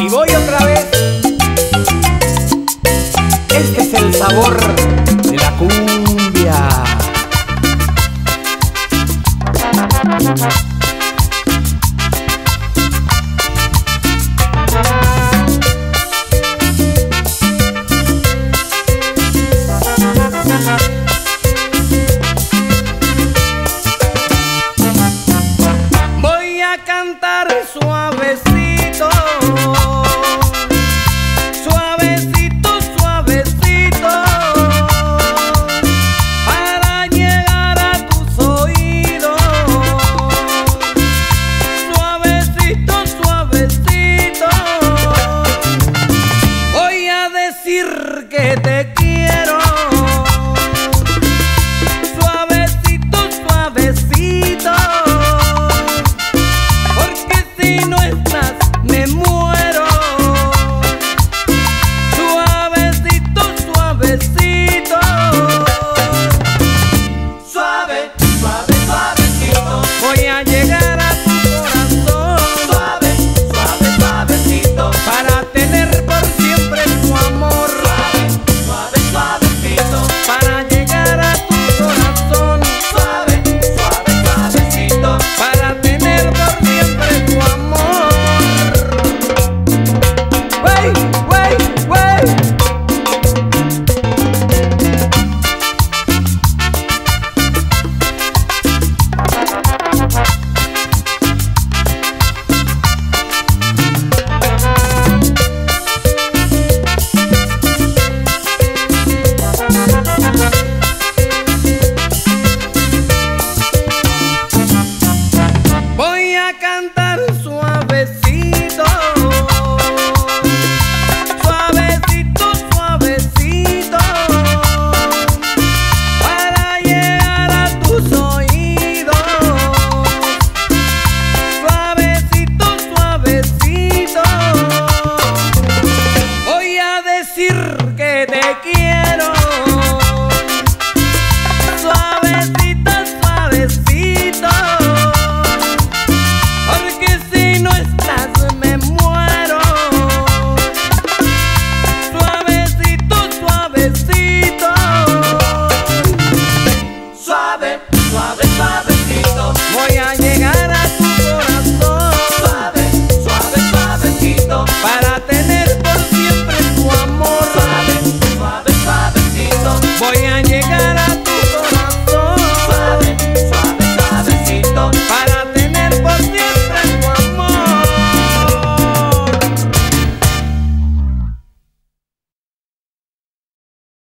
Y voy otra vez. Este es el sabor de la cumbia. Voy a cantar suavecito, suavecito, suavecito, para llegar a tus oídos. Suavecito, suavecito, voy a decir que te quiero. Voy a cantar.